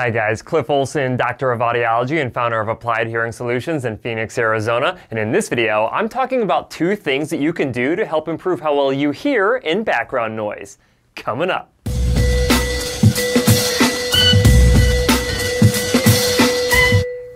Hi guys, Cliff Olson, Doctor of Audiology and founder of Applied Hearing Solutions in Phoenix, Arizona. And in this video, I'm talking about two things that you can do to help improve how well you hear in background noise. Coming up.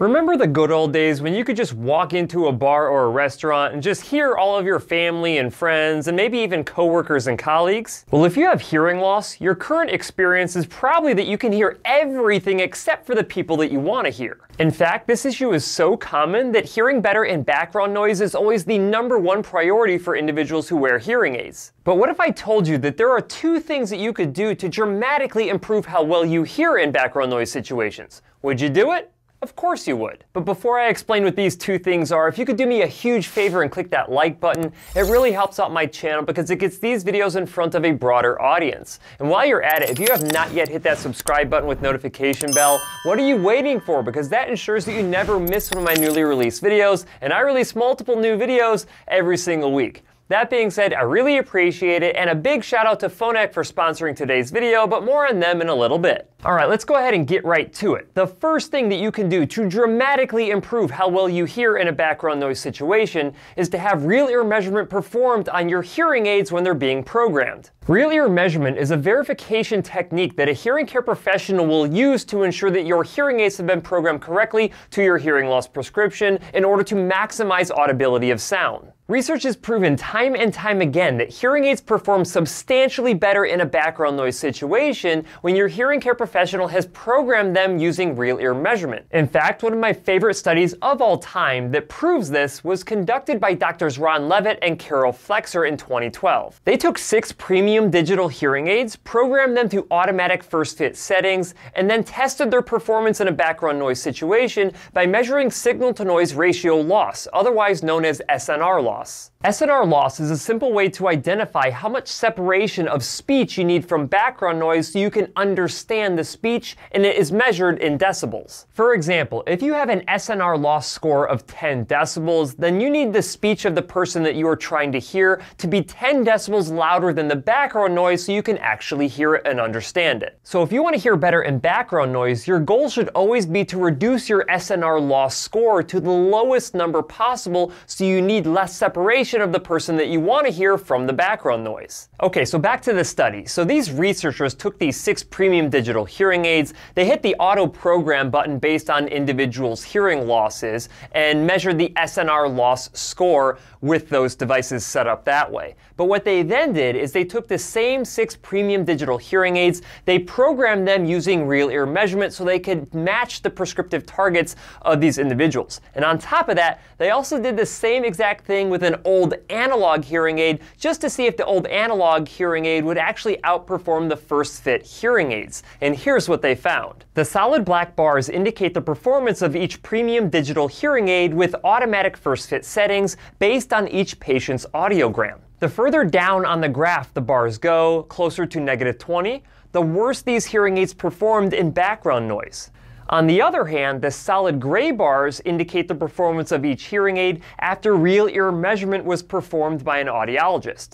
Remember the good old days when you could just walk into a bar or a restaurant and just hear all of your family and friends and maybe even coworkers and colleagues? Well, if you have hearing loss, your current experience is probably that you can hear everything except for the people that you want to hear. In fact, this issue is so common that hearing better in background noise is always the #1 priority for individuals who wear hearing aids. But what if I told you that there are two things that you could do to dramatically improve how well you hear in background noise situations? Would you do it? Of course you would. But before I explain what these two things are, if you could do me a huge favor and click that like button, it really helps out my channel because it gets these videos in front of a broader audience. And while you're at it, if you have not yet hit that subscribe button with notification bell, what are you waiting for? Because that ensures that you never miss one of my newly released videos, and I release multiple new videos every single week. That being said, I really appreciate it, and a big shout out to Phonak for sponsoring today's video, but more on them in a little bit. All right, let's go ahead and get right to it. The first thing that you can do to dramatically improve how well you hear in a background noise situation is to have real ear measurement performed on your hearing aids when they're being programmed. Real ear measurement is a verification technique that a hearing care professional will use to ensure that your hearing aids have been programmed correctly to your hearing loss prescription in order to maximize audibility of sound. Research has proven time and time again that hearing aids perform substantially better in a background noise situation when your hearing care professional has programmed them using real ear measurement. In fact, one of my favorite studies of all time that proves this was conducted by Drs. Ron Levitt and Carol Flexer in 2012. They took 6 premium digital hearing aids, programmed them to automatic first fit settings, and then tested their performance in a background noise situation by measuring signal to noise ratio loss, otherwise known as SNR loss. SNR loss is a simple way to identify how much separation of speech you need from background noise so you can understand the speech, and it is measured in decibels. For example, if you have an SNR loss score of 10 decibels, then you need the speech of the person that you are trying to hear to be 10 decibels louder than the background noise so you can actually hear it and understand it. So if you want to hear better in background noise, your goal should always be to reduce your SNR loss score to the lowest number possible so you need less separation of the person that you want to hear from the background noise. Okay, so back to the study. So these researchers took these 6 premium digital hearing aids, they hit the auto program button based on individuals' hearing losses, and measured the SNR loss score with those devices set up that way. But what they then did is they took the same 6 premium digital hearing aids, they programmed them using real ear measurement so they could match the prescriptive targets of these individuals. And on top of that, they also did the same exact thing with an old analog hearing aid just to see if the old analog hearing aid would actually outperform the first fit hearing aids. And here's what they found. The solid black bars indicate the performance of each premium digital hearing aid with automatic first fit settings based on each patient's audiogram. The further down on the graph the bars go, closer to -20, the worse these hearing aids performed in background noise. On the other hand, the solid gray bars indicate the performance of each hearing aid after real ear measurement was performed by an audiologist.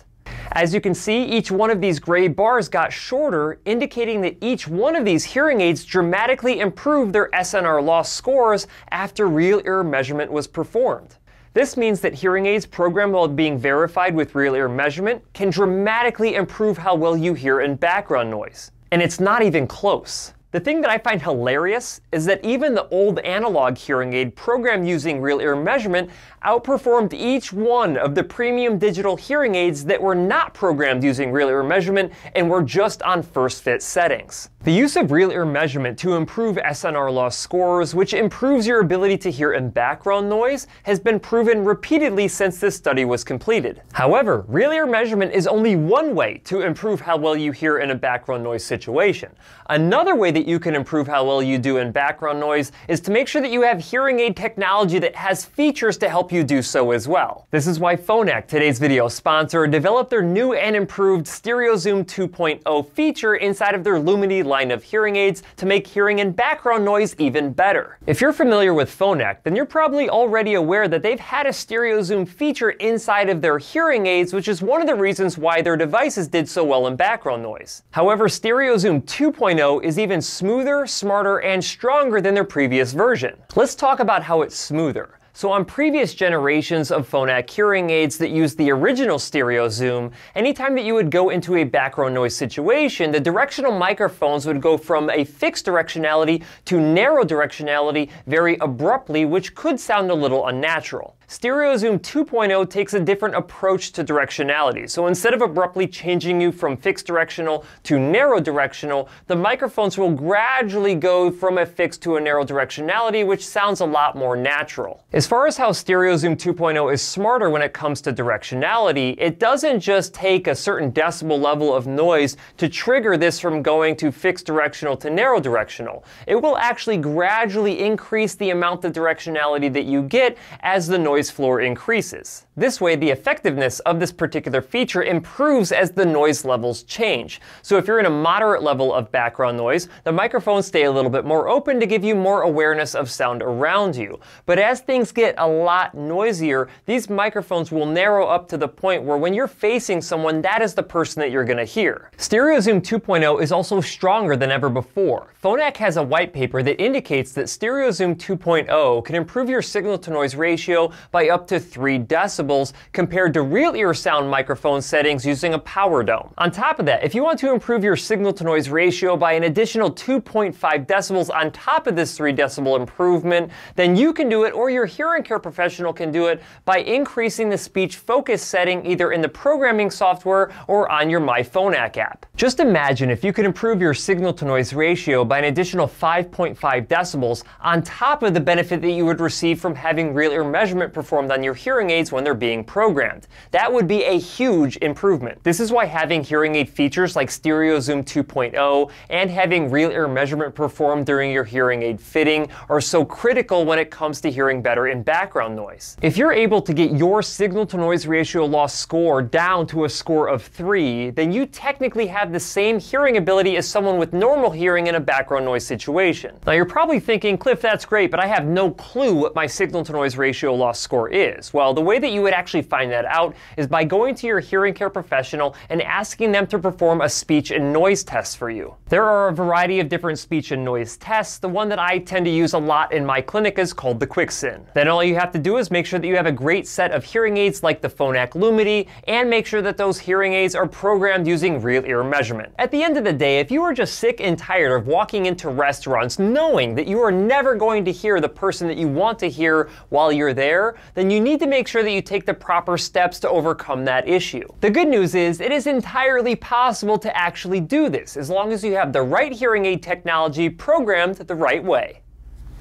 As you can see, each one of these gray bars got shorter, indicating that each one of these hearing aids dramatically improved their SNR loss scores after real ear measurement was performed. This means that hearing aids programmed while being verified with real ear measurement can dramatically improve how well you hear in background noise. And it's not even close. The thing that I find hilarious is that even the old analog hearing aid programmed using real ear measurement outperformed each one of the premium digital hearing aids that were not programmed using real ear measurement and were just on first fit settings. The use of real ear measurement to improve SNR loss scores, which improves your ability to hear in background noise, has been proven repeatedly since this study was completed. However, real ear measurement is only one way to improve how well you hear in a background noise situation. Another way that you can improve how well you do in background noise is to make sure that you have hearing aid technology that has features to help you do so as well. This is why Phonak, today's video sponsor, developed their new and improved StereoZoom 2.0 feature inside of their Lumity line of hearing aids to make hearing and background noise even better. If you're familiar with Phonak, then you're probably already aware that they've had a StereoZoom feature inside of their hearing aids, which is one of the reasons why their devices did so well in background noise. However, StereoZoom 2.0 is even smoother, smarter, and stronger than their previous version. Let's talk about how it's smoother. So on previous generations of Phonak hearing aids that used the original StereoZoom, anytime that you would go into a background noise situation, the directional microphones would go from a fixed directionality to narrow directionality very abruptly, which could sound a little unnatural. StereoZoom 2.0 takes a different approach to directionality. So instead of abruptly changing you from fixed directional to narrow directional, the microphones will gradually go from a fixed to a narrow directionality, which sounds a lot more natural. As far as how StereoZoom 2.0 is smarter when it comes to directionality, it doesn't just take a certain decibel level of noise to trigger this from going to fixed directional to narrow directional. It will actually gradually increase the amount of directionality that you get as the noise floor increases. This way, the effectiveness of this particular feature improves as the noise levels change. So if you're in a moderate level of background noise, the microphones stay a little bit more open to give you more awareness of sound around you. But as things get a lot noisier, these microphones will narrow up to the point where when you're facing someone, that is the person that you're going to hear. StereoZoom 2.0 is also stronger than ever before. Phonak has a white paper that indicates that StereoZoom 2.0 can improve your signal-to-noise ratio by up to 3 decibels compared to real ear sound microphone settings using a power dome. On top of that, if you want to improve your signal to noise ratio by an additional 2.5 decibels on top of this 3 decibel improvement, then you can do it, or your hearing care professional can do it, by increasing the speech focus setting either in the programming software or on your My Phonak app. Just imagine if you could improve your signal to noise ratio by an additional 5.5 decibels on top of the benefit that you would receive from having real ear measurement performed on your hearing aids when they're being programmed. That would be a huge improvement. This is why having hearing aid features like StereoZoom 2.0 and having real ear measurement performed during your hearing aid fitting are so critical when it comes to hearing better in background noise. If you're able to get your signal to noise ratio loss score down to a score of 3, then you technically have the same hearing ability as someone with normal hearing in a background noise situation. Now you're probably thinking, Cliff, that's great, but I have no clue what my signal to noise ratio loss score is. Well, the way that you would actually find that out is by going to your hearing care professional and asking them to perform a speech and noise test for you. There are a variety of different speech and noise tests. The one that I tend to use a lot in my clinic is called the QuickSin. Then all you have to do is make sure that you have a great set of hearing aids like the Phonak Lumity, and make sure that those hearing aids are programmed using real ear measurement. At the end of the day, if you are just sick and tired of walking into restaurants knowing that you are never going to hear the person that you want to hear while you're there, then you need to make sure that you take the proper steps to overcome that issue. The good news is it is entirely possible to actually do this, as long as you have the right hearing aid technology programmed the right way.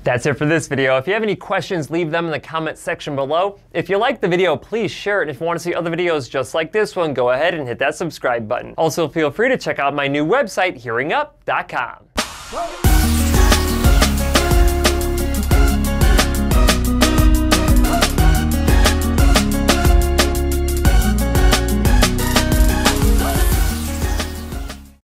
That's it for this video. If you have any questions, leave them in the comments section below. If you liked the video, please share it. And if you want to see other videos just like this one, go ahead and hit that subscribe button. Also, feel free to check out my new website, hearingup.com.